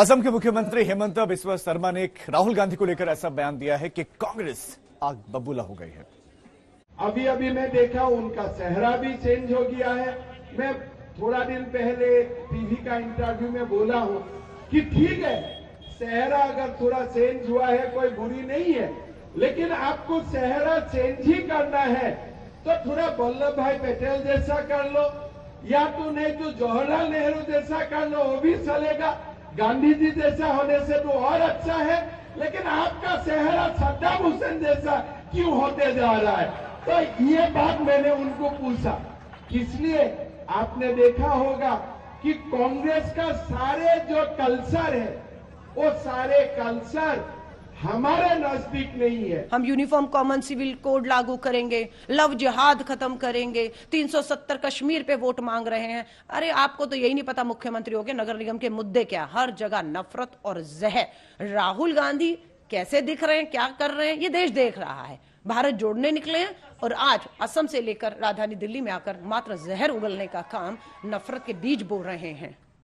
असम के मुख्यमंत्री हेमंत बिस्व शर्मा ने राहुल गांधी को लेकर ऐसा बयान दिया है कि कांग्रेस आग बबूला हो गई है। अभी अभी मैं देखा उनका चेहरा भी चेंज हो गया है। मैं थोड़ा दिन पहले टीवी का इंटरव्यू में बोला हूँ कि ठीक है, चेहरा अगर थोड़ा चेंज हुआ है कोई बुरी नहीं है, लेकिन आपको चेहरा चेंज ही करना है तो थोड़ा वल्लभ भाई पटेल जैसा कर लो, या तो नहीं तो जवाहरलाल नेहरू जैसा कर लो, वो भी चलेगा। गांधी जी जैसा होने से तो और अच्छा है, लेकिन आपका चेहरा सद्दाम हुसैन जैसा क्यों होते जा रहा है? तो ये बात मैंने उनको पूछा। इसलिए आपने देखा होगा कि कांग्रेस का सारे जो कल्चर है वो सारे कल्चर हमारे नजदीक नहीं है। हम यूनिफॉर्म कॉमन सिविल कोड लागू करेंगे, लव जिहाद खत्म करेंगे, 370 कश्मीर पे वोट मांग रहे हैं। अरे आपको तो यही नहीं पता मुख्यमंत्री हो गए, नगर निगम के मुद्दे क्या, हर जगह नफरत और जहर। राहुल गांधी कैसे दिख रहे हैं, क्या कर रहे हैं, ये देश देख रहा है। भारत जोड़ने निकले हैं और आज असम से लेकर राजधानी दिल्ली में आकर मात्र जहर उगलने का काम, नफरत के बीज बो रहे हैं।